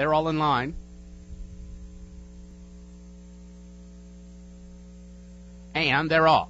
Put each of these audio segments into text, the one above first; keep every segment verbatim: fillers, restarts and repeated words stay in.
They're all in line. And they're off.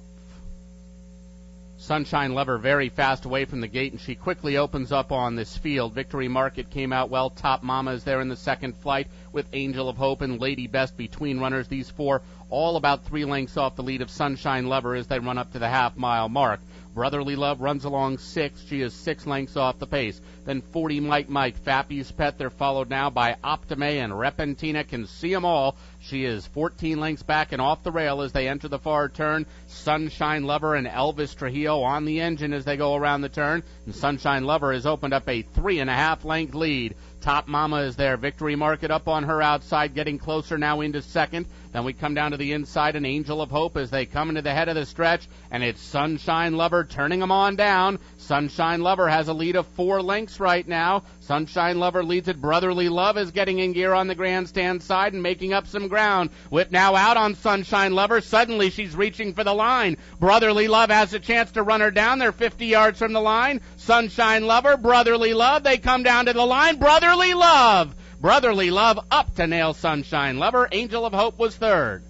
Sunshine Lover very fast away from the gate, and she quickly opens up on this field. Victory Market came out well. Top Mama is there in the second flight with Angel of Hope and Lady Best between runners. These four all about three lengths off the lead of Sunshine Lover as they run up to the half-mile mark. Brotherly Love runs along six. She is six lengths off the pace. Then Forty Mike Mike, Fappy's Pet. They're followed now by Optime', and Repentina can see them all. She is fourteen lengths back and off the rail as they enter the far turn. Sunshine Lover and Elvis Trujillo on the engine as they go around the turn. And Sunshine Lover has opened up a three-and-a-half length lead. Top Mama is there. Victory Market up on her outside, getting closer now into second. Then we come down to the inside, an Angel of Hope as they come into the head of the stretch, and it's Sunshine Lover turning them on down. Sunshine Lover has a lead of four lengths right now. Sunshine Lover leads it. Brotherly Love is getting in gear on the grandstand side and making up some ground. Whip now out on Sunshine Lover. Suddenly she's reaching for the line. Brotherly Love has a chance to run her down. They're fifty yards from the line. Sunshine Lover, Brotherly Love, they come down to the line. Brother Brotherly Love. Brotherly Love up to nail Sunshine Lover. Angel of Hope was third.